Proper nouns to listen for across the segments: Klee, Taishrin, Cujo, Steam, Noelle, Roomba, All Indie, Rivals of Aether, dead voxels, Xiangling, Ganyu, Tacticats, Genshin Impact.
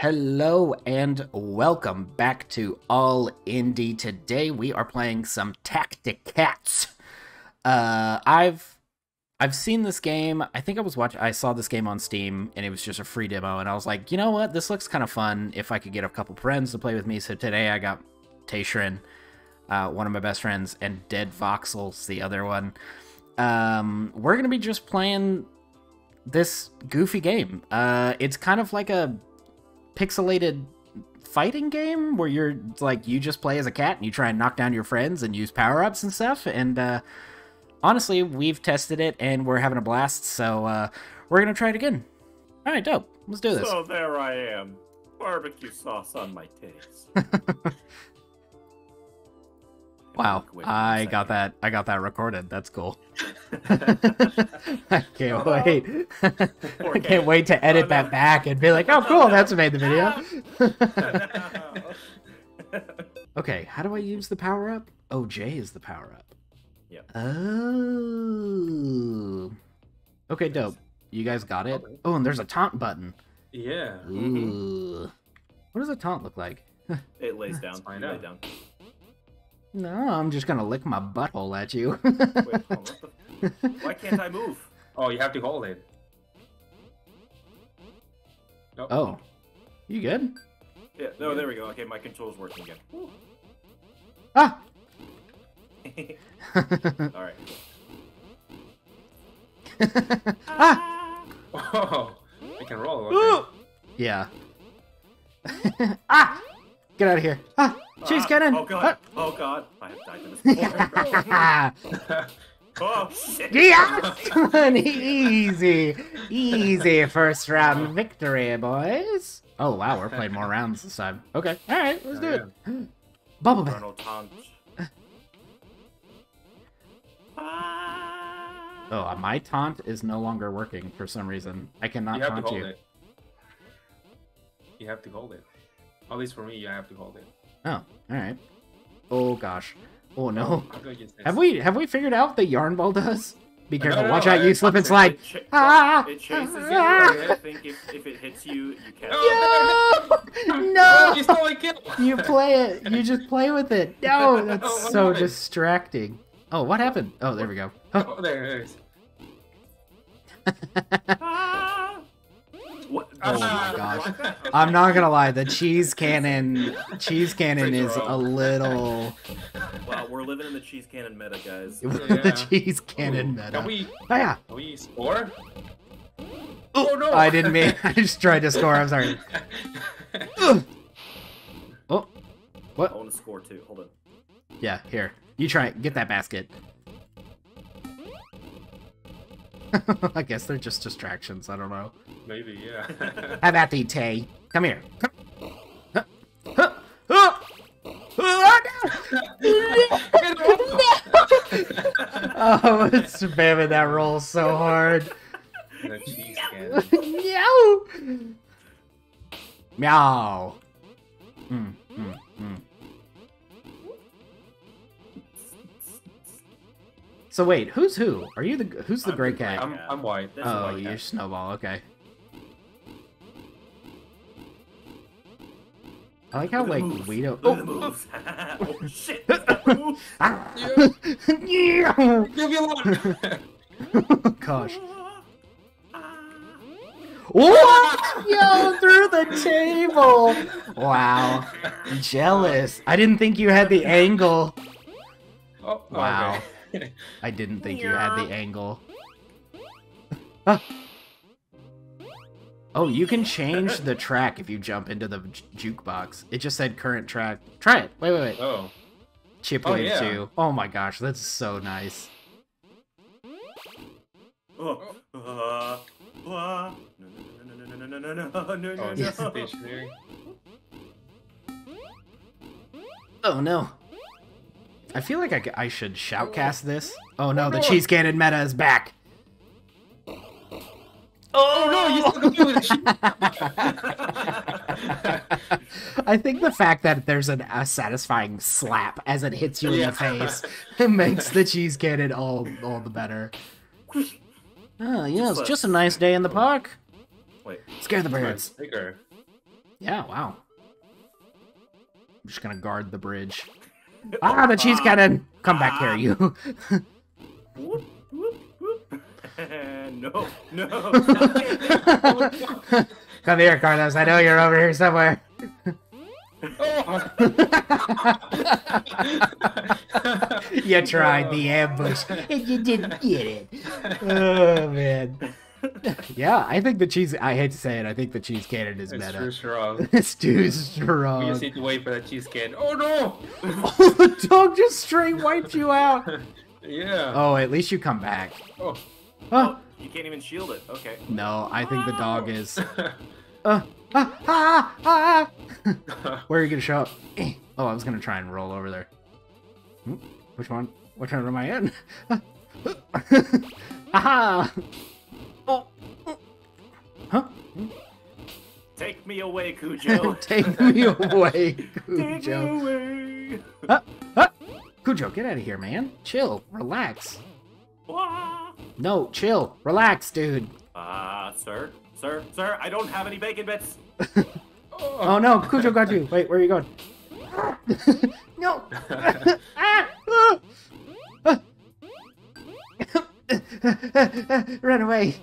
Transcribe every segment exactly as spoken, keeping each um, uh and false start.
Hello and welcome back to All Indie. Today we are playing some Tacticats. Uh, I've I've seen this game. I think I was watching. I saw this game on Steam, and it was just a free demo. And I was like, you know what? This looks kind of fun. If I could get a couple friends to play with me. So today I got Taishrin, uh, one of my best friends, and Dead Voxels, the other one. Um, we're gonna be just playing this goofy game. Uh, it's kind of like a pixelated fighting game where you're like you just play as a cat and you try and knock down your friends and use power-ups and stuff, and uh honestly we've tested it and we're having a blast, so uh we're gonna try it again. All right, dope, let's do this. So there I am, barbecue sauce on my titties. Wow, I got that I got that recorded. That's cool. I can't oh, wait. I can't wait to edit oh, no. that back and be like, oh cool, oh, no. that's made the video. No. Okay, how do I use the power up? Oh, J is the power up. Yep. Oh. Okay, dope. You guys got it? Oh, and there's a taunt button. Yeah. Ooh. What does a taunt look like? It lays down. I know. down. No, I'm just gonna lick my butthole at you. Wait, hold on. Why can't I move? Oh, you have to hold it. Nope. Oh, you good? Yeah. No, there we go. Okay, my control's working again. Woo. Ah. All right. Ah. Oh, I can roll. Okay. Yeah. Ah. Get out of here. Ah. She's cannon! Oh god! Ah. Oh god! I have died in this corner. Oh shit! Yeah! Easy! Easy first round victory, boys! Oh wow, we're playing more rounds this time. Okay, alright, let's do oh, it! Bubble bath! Oh, my taunt is no longer working for some reason. I cannot you have taunt to hold you. It. You have to hold it. At least for me, I have to hold it. Oh, all right. Oh gosh. Oh no. Have we have we figured out what the yarn ball does? Be careful! No, no, Watch no, out! No, you slip and slide. It, ch ah, it chases you. I think if, if it hits you, you can't. No! No! You stole a kill. You play it. You just play with it. No, that's oh, so distracting. Oh, what happened? Oh, there we go. Huh. Oh, there, there it is. What? Oh my gosh. I'm not gonna lie, the cheese cannon cheese cannon is a little... Wow, we're living in the cheese cannon meta, guys. The yeah. cheese cannon Ooh. meta. Can we, oh, yeah. can we score? Oh no! I didn't mean... I just tried to score, I'm sorry. Oh. What? I want to score too, hold on. Yeah, here. You try it. Get that basket. I guess they're just distractions, I don't know. Maybe, yeah. How about the Tay? Come here. Come. Huh. Huh. Oh. Oh, no. Oh, I'm spamming that roll so hard. Meow. Meow. Mm, mm, mm. So wait, who's who? Are you the who's the I'm gray cat? I'm, I'm white. That's oh, white you're cat. Snowball. Okay. I like how like Guido. Oh. Oh shit! Yeah. Give you one. Gosh. What? Yo, through the table! Wow. Jealous. I didn't think you had the angle. Oh, wow. Okay. I didn't think yeah. you had the angle. Ah. Oh, you can change the track if you jump into the ju jukebox. It just said current track. Try it. Wait, wait, wait. Oh. Chipwave oh, yeah. two. Oh my gosh, that's so nice. Oh. Uh, uh, no, no, no, no, no, no, no, no, no, no, no. Oh no. I feel like I, I should shoutcast this. Oh no, the cheese cannon meta is back. Oh no, you still can do it. I think the fact that there's an, a satisfying slap as it hits you in the face, it makes the cheese cannon all, all the better. Oh yeah, it's just a nice day in the park. Wait, scare the birds. Yeah, wow. I'm just gonna guard the bridge. Ah, the cheese cannon! Come back here, you. Whoop, whoop, whoop. No, no. Come here, Carlos. I know you're over here somewhere. Oh. You tried the ambush and you didn't get it. Oh, man. Yeah, I think the cheese... I hate to say it, I think the cheese cannon is better. It's too strong. It's too strong. You just need to wait for that cheese cannon. Oh, no! Oh, the dog just straight wiped you out. Yeah. Oh, at least you come back. Oh. Huh? Oh, you can't even shield it. Okay. No, I think the dog is... uh, ah, ah, ah. Where are you going to show up? Oh, I was going to try and roll over there. Which one? Which one am I in? Aha! Huh? Take me away, Cujo. Take me away, Cujo. Take me away. Huh? Huh? Cujo, get out of here, man. Chill. Relax. Ah. No, chill. Relax, dude. Ah, uh, sir. Sir, sir, I don't have any bacon bits. Oh. Oh, no. Cujo got you. Wait, where are you going? No. Run away.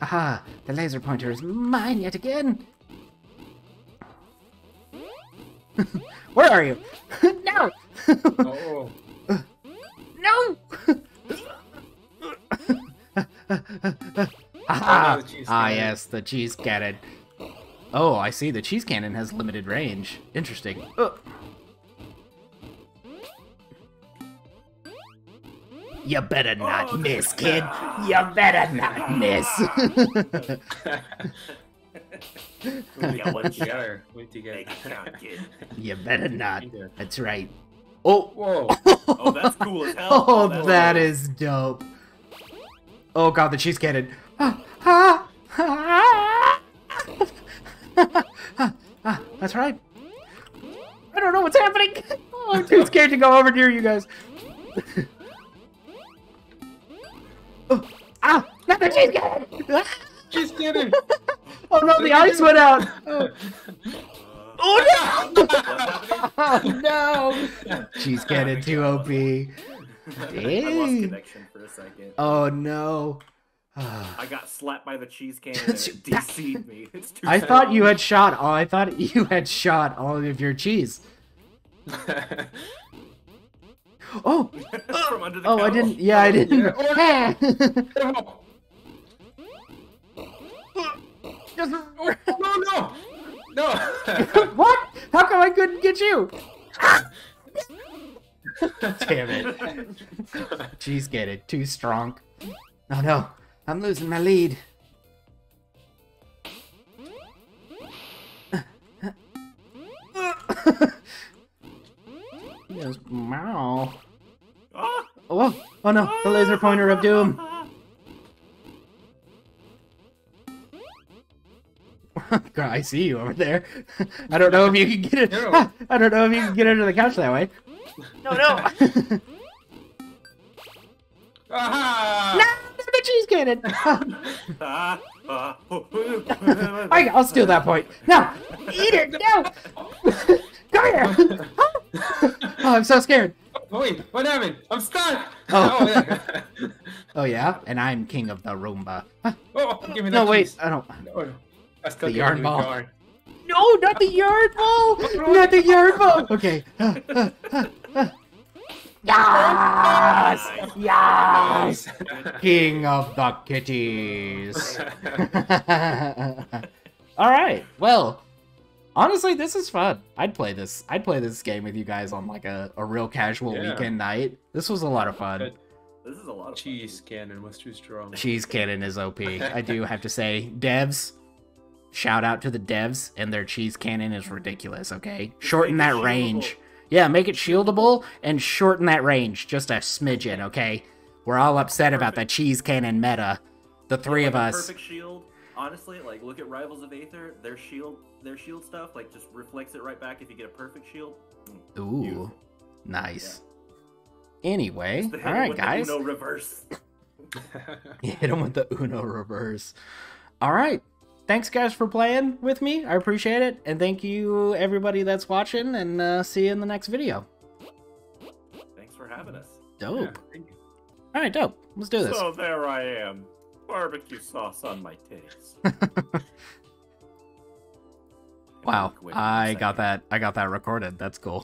Aha! The laser pointer is mine yet again! Where are you? No! Oh. No! Aha! Ah, yes, the cheese cannon. Oh, I see. The cheese cannon has limited range. Interesting. Oh. You better not oh, miss, kid. You better not miss. We got one together. We together. You better not. That's right. Oh. Whoa. Oh, that's cool as hell. Oh, oh that cool. is dope. Oh, God, the cheese cannon. That's right. I don't know what's happening. Oh, I'm too scared to go over near you guys. Oh, ah! Not the cheese cannon! Cheese cannon! Oh no, the, the ice went out! Oh, oh no! Oh no! Cheese cannon too O P. Dang. I lost connection for a second. Oh no. I got slapped by the cheese cannon and it deceived me. It's too I terrible. thought you had shot all I thought you had shot all of your cheese. Oh! From under the oh, couch. I didn't. Yeah, I didn't. Yeah. Oh, no, no! No! What? How come I couldn't get you? Damn it. Jeez, get it. Too strong. Oh, no. I'm losing my lead. Yes, meow. Oh, oh no, the laser pointer of doom. God, I see you over there. I don't know if you can get it. I don't know if you can get under the couch that way. No, no. Aha! No, the cheese cannon. I, I'll steal that point. No, eat it. No. Come here! Oh, I'm so scared. Oh, wait, what happened? I'm stuck! Oh. Oh, yeah. Oh, yeah? And I'm king of the Roomba. Huh? Oh, give me that No, wait, cheese. I don't... No, I still the yarn ball. The no, not the yarn ball! Not the yarn ball! Okay. Uh, uh, uh, uh. Yes! Yes! King of the kitties. All right, well... Honestly, this is fun. I'd play this. I'd play this game with you guys on like a, a real casual yeah. weekend night. This was a lot of fun. This is a lot of cheese fun. Cannon was too strong. Cheese cannon is O P. I do have to say, devs, shout out to the devs and their cheese cannon is ridiculous. Okay, just shorten that range. Yeah, make it shieldable and shorten that range just a smidgen. Okay, we're all upset perfect. about the cheese cannon meta. The three like of us. Perfect shield. Honestly, like look at Rivals of Aether. Their shield, their shield stuff, like just reflects it right back. If you get a perfect shield, ooh, beautiful. nice. Yeah. Anyway, all right, guys. Uno reverse. Hit him with the Uno reverse. All right, thanks guys for playing with me. I appreciate it. And thank you everybody that's watching, and uh, see you in the next video. Thanks for having us. Dope. Yeah, all right, dope. Let's do this. So there I am. Barbecue sauce on my titties. Wow. I got that. I got that recorded. That's cool.